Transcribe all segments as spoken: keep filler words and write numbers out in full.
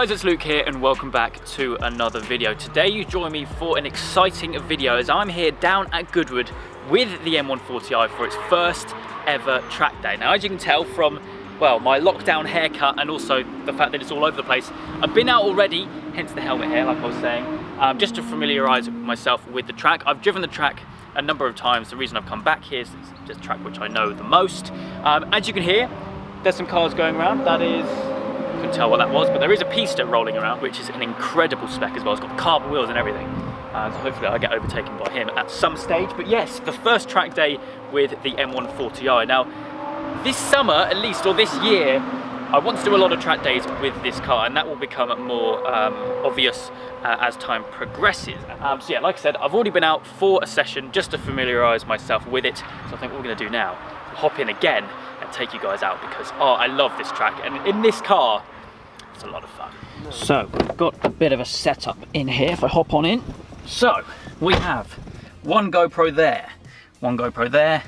guys, it's Luke here and welcome back to another video. Today you join me for an exciting video as I'm here down at Goodwood with the M one forty i for its first ever track day. Now, as you can tell from, well, my lockdown haircut and also the fact that it's all over the place, I've been out already, hence the helmet hair, like I was saying, um, just to familiarise myself with the track. I've driven the track a number of times. The reason I've come back here is it's just a track which I know the most. Um, as you can hear, there's some cars going around. That is... couldn't tell what that was, but there is a Pista rolling around, which is an incredible spec as well. It's got carbon wheels and everything, uh, so hopefully I'll get overtaken by him at some stage. But yes, the first track day with the M one forty i. Now, this summer at least, or this year, I want to do a lot of track days with this car, and that will become more um, obvious uh, as time progresses. Um, so yeah, like I said, I've already been out for a session just to familiarise myself with it, so I think what we're going to do now, hop in again and take you guys out, because oh, I love this track, and in this car it's a lot of fun. So we've got a bit of a setup in here. If I hop on in, so we have one GoPro there, one GoPro there,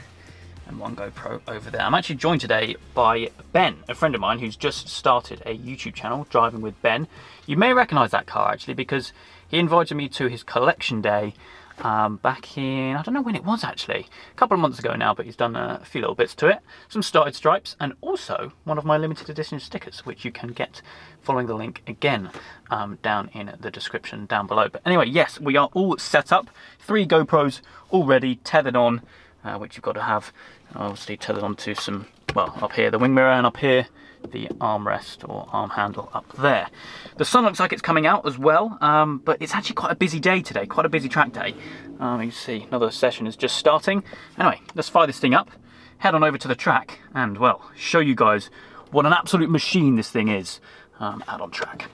and one GoPro over there. I'm actually joined today by Ben, a friend of mine who's just started a YouTube channel, Driving with Ben. You may recognise that car actually, because he invited me to his collection day Um, back in, I don't know when it was actually, a couple of months ago now, but he's done a few little bits to it. Some started stripes and also one of my limited edition stickers, which you can get following the link again um, down in the description down below. But anyway, yes, we are all set up. Three GoPros already tethered on, uh, which you've got to have, obviously tethered onto some, well, up here the wing mirror, and up here the armrest or arm handle up there. The sun looks like it's coming out as well, um, but it's actually quite a busy day today, quite a busy track day. Um, you see another session is just starting. Anyway, let's fire this thing up, head on over to the track, and well, show you guys what an absolute machine this thing is um, out on track.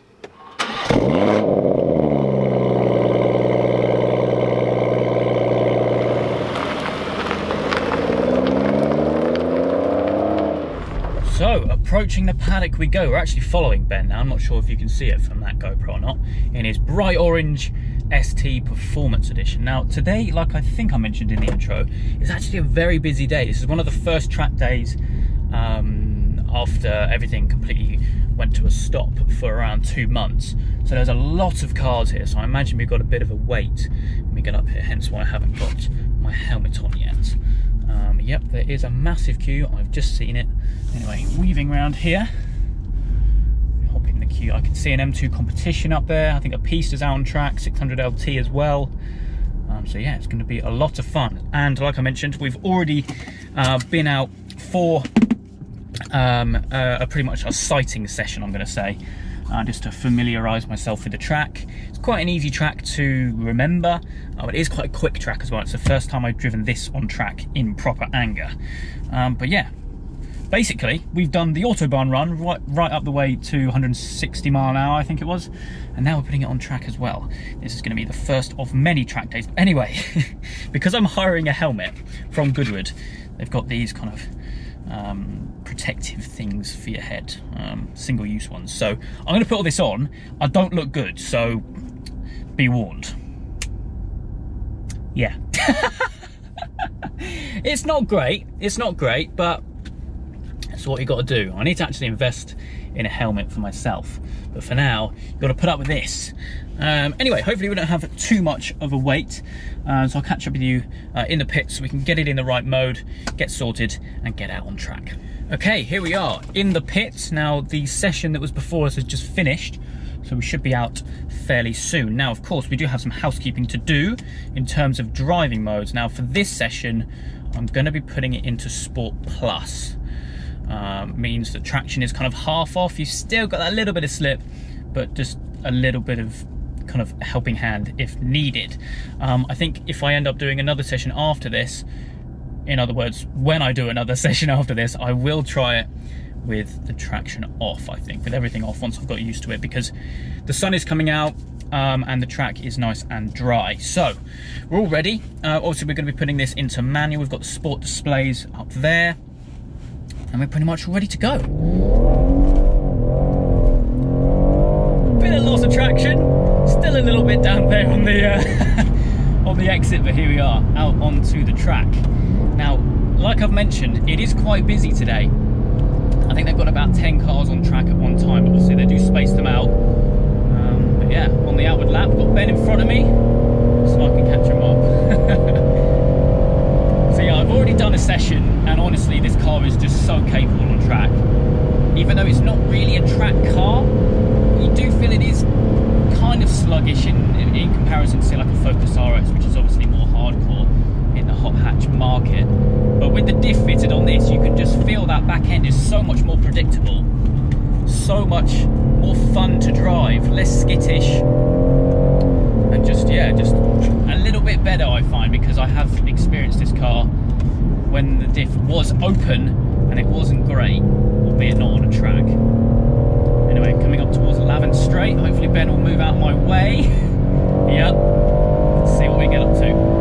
So, approaching the paddock we go. We're actually following Ben now. I'm not sure if you can see it from that GoPro or not, in his bright orange S T Performance Edition. Now, today, like I think I mentioned in the intro, is actually a very busy day. This is one of the first track days um, after everything completely went to a stop for around two months. So there's a lot of cars here, so I imagine we've got a bit of a wait when we get up here, hence why I haven't got my helmet on yet. Um, yep, there is a massive queue. I've just seen it. Anyway, weaving around here, hop in the queue. I can see an M two Competition up there. I think a Pista's out on track, six hundred L T as well. Um, so yeah, it's going to be a lot of fun. And like I mentioned, we've already uh, been out for um, uh, a pretty much a sighting session, I'm going to say, uh, just to familiarise myself with the track. It's quite an easy track to remember. Oh, it is quite a quick track as well. It's the first time I've driven this on track in proper anger. Um, but yeah, basically we've done the Autobahn run right, right up the way to one hundred sixty mile an hour, I think it was. And now we're putting it on track as well. This is going to be the first of many track days. Anyway, because I'm hiring a helmet from Goodwood, they've got these kind of um, protective things for your head, um, single use ones. So I'm going to put all this on. I don't look good, so be warned. Yeah. It's not great, it's not great, but that's what you got to do. I need to actually invest in a helmet for myself, but for now you've got to put up with this. Um, anyway, hopefully we don't have too much of a wait, uh, so I'll catch up with you uh, in the pits so we can get it in the right mode, get sorted and get out on track. Okay, here we are in the pits. Now, the session that was before us has just finished, so we should be out fairly soon. Now, of course, we do have some housekeeping to do in terms of driving modes. Now, for this session, I'm going to be putting it into Sport Plus. Um, means the traction is kind of half off. You've still got that little bit of slip, but just a little bit of kind of helping hand if needed. Um, I think if I end up doing another session after this, in other words, when I do another session after this, I will try it with the traction off, I think, with everything off once I've got used to it, because the sun is coming out um, and the track is nice and dry. So we're all ready. Uh, obviously, we're going to be putting this into manual. We've got the sport displays up there and we're pretty much ready to go. Bit of loss of traction, still a little bit down there on the, uh, on the exit, but here we are out onto the track. Now, like I've mentioned, it is quite busy today. I think they've got about ten cars on track at one time, but obviously they do space them out forward lap. Got Ben in front of me, so I can catch him up. So yeah, I've already done a session, and honestly, this car is just so capable on track. Even though it's not really a track car, you do feel it is kind of sluggish in, in, in comparison to say like a Focus R S, which is obviously more hardcore in the hot hatch market. But with the diff fitted on this, you can just feel that back end is so much more predictable, so much more fun to drive, less skittish, and just, yeah, just a little bit better, I find, because I have experienced this car when the diff was open and it wasn't great, albeit not on a track. Anyway, coming up towards Lavin Straight, hopefully Ben will move out my way. Yep, let's see what we get up to.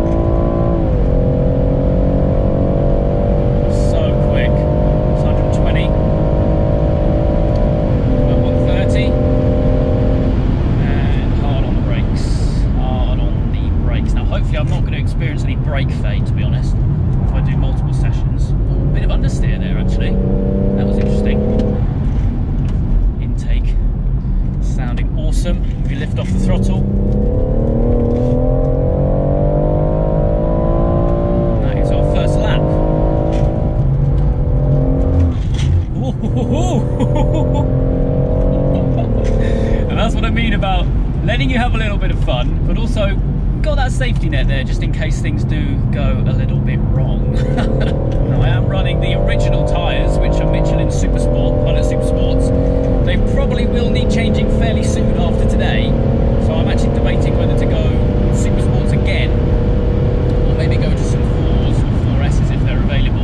Safety net there, just in case things do go a little bit wrong. Now, I am running the original tyres, which are Michelin Supersport, Pilot Supersports. They probably will need changing fairly soon after today, so I'm actually debating whether to go Supersports again, or maybe go to some fours or four S's if they're available.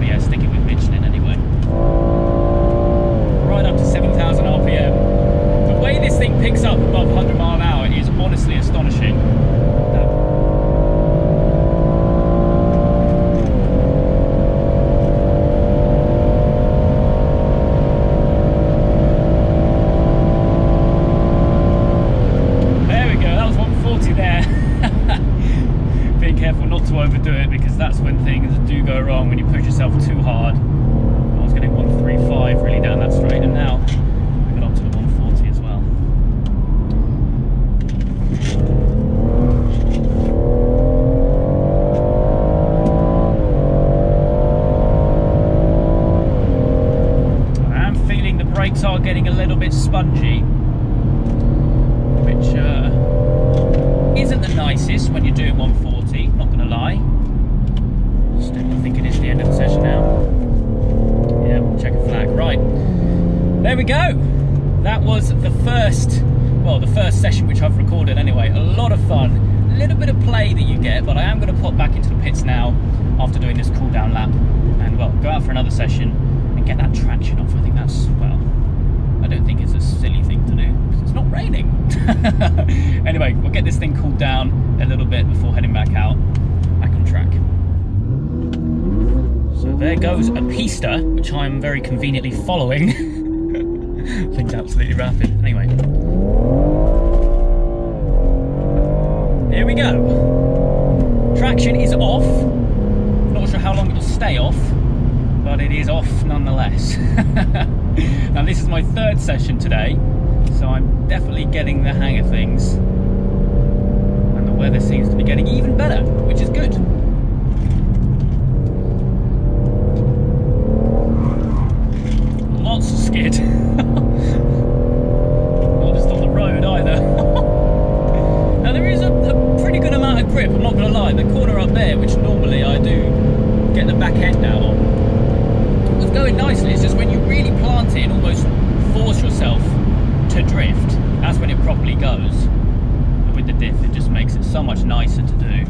But yeah, sticking with Michelin anyway. Right up to seven thousand R P M. The way this thing picks up above one hundred mile an hour is honestly astonishing. Anyway, we'll get this thing cooled down a little bit before heading back out, back on track. So there goes a Pista, which I'm very conveniently following. Things absolutely rapid. Anyway, here we go. Traction is off. Not sure how long it'll stay off, but it is off nonetheless. Now, this is my third session today, so I'm definitely getting the hang of things, and the weather seems to be getting even better, which is good. Lots of skid. Not just on the road either. Now, there is a, a pretty good amount of grip, I'm not going to lie. The corner up there, which normally I do get the back end out on, was going nicely. It's just when you really plant it and almost force yourself to drift, that's when it properly goes. But with the diff, it just makes it so much nicer to do.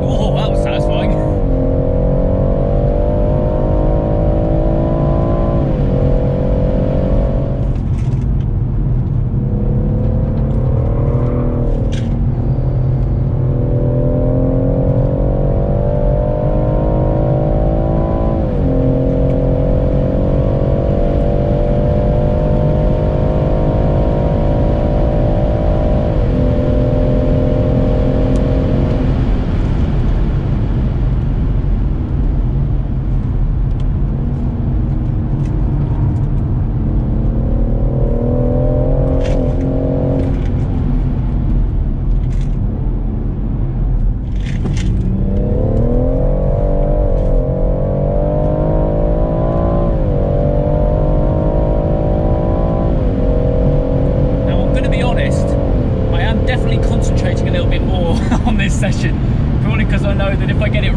Oh, that was satisfying.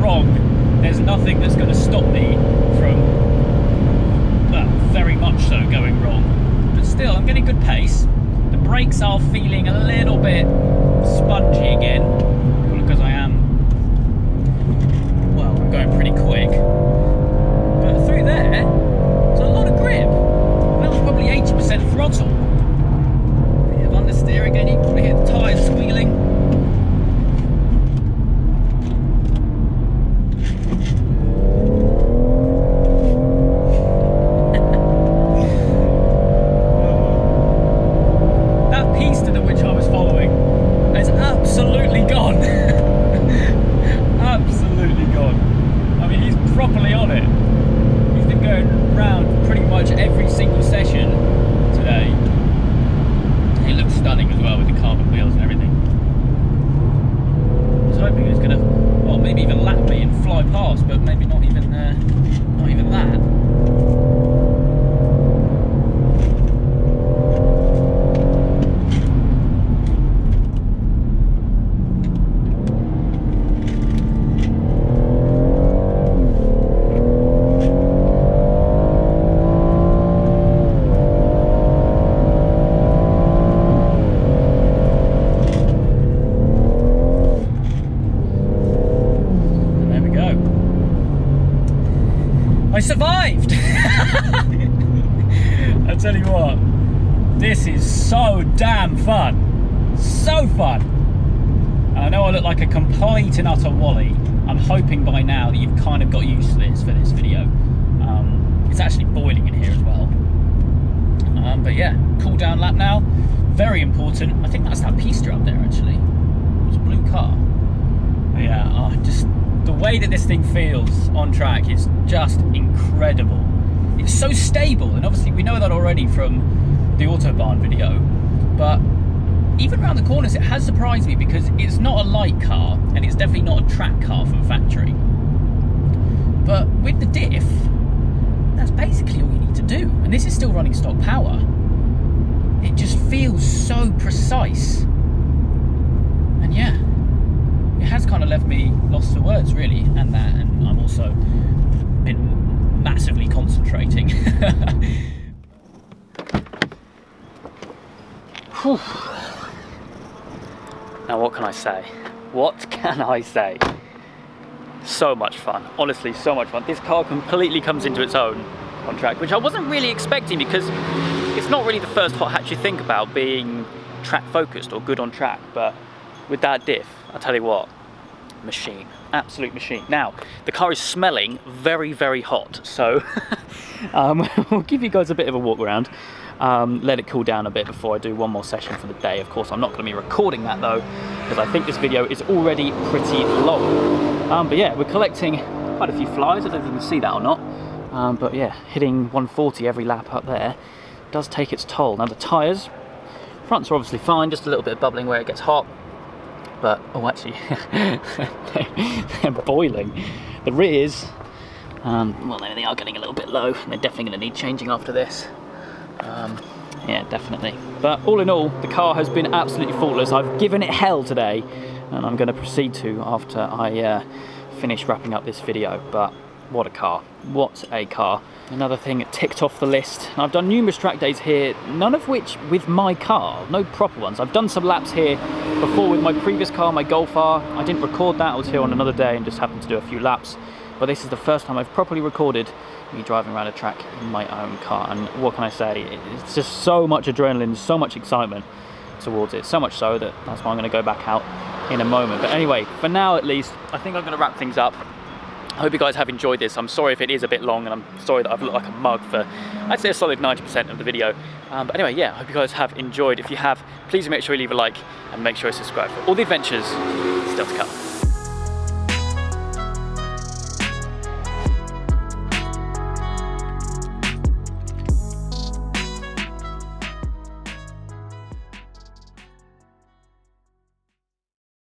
wrong, there's nothing that's going to stop me from, well, very much so going wrong. But still, I'm getting good pace. The brakes are feeling a little bit spongy again, because I am, well, I'm going pretty quick. But through there, there's a lot of grip. That was probably eighty percent throttle. Bit of understeer again, you can probably hear the tyres squealing. I survived! I tell you what, this is so damn fun. So fun! I know I look like a complete and utter wally. I'm hoping by now that you've kind of got used to this for this video. Um, it's actually boiling in here as well. Um, but yeah, cool down lap now. Very important. I think that's that Pista up there actually. It was a blue car. But yeah, I oh, just... the way that this thing feels on track is just incredible. It's so stable, and obviously we know that already from the Autobahn video, but even around the corners it has surprised me, because it's not a light car and it's definitely not a track car from factory. But with the diff, that's basically all you need to do, and this is still running stock power. It just feels so precise. And yeah, it has kind of left me lost for words, really, and that, and I'm also been massively concentrating. Whew. Now, what can I say? What can I say? So much fun, honestly, so much fun. This car completely comes into its own on track, which I wasn't really expecting, because it's not really the first hot hatch you think about being track focused or good on track, but with that diff, I'll tell you what, machine, absolute machine. Now, the car is smelling very, very hot, so um, we'll give you guys a bit of a walk around, um, let it cool down a bit before I do one more session for the day. Of course, I'm not gonna be recording that though, because I think this video is already pretty long. Um, but yeah, we're collecting quite a few flies. I don't know if you can see that or not, um, but yeah, hitting one forty every lap up there does take its toll. Now the tires, fronts are obviously fine, just a little bit of bubbling where it gets hot. But, oh, actually, they're boiling. The rears, um, well, they are getting a little bit low, and they're definitely going to need changing after this. Um, yeah, definitely. But all in all, the car has been absolutely faultless. I've given it hell today, and I'm going to proceed to after I uh, finish wrapping up this video. But what a car. What a car. Another thing that ticked off the list, and I've done numerous track days here, none of which with my car, no proper ones. I've done some laps here before with my previous car, my Golf R. I didn't record that, I was here on another day and just happened to do a few laps. But this is the first time I've properly recorded me driving around a track in my own car, and what can I say, it's just so much adrenaline, so much excitement towards it, so much so that that's why I'm going to go back out in a moment. But anyway, for now at least, I think I'm going to wrap things up. I hope you guys have enjoyed this. I'm sorry if it is a bit long, and I'm sorry that I've looked like a mug for, I'd say, a solid ninety percent of the video. Um, but anyway, yeah, I hope you guys have enjoyed. If you have, please make sure you leave a like and make sure you subscribe for all the adventures still to come.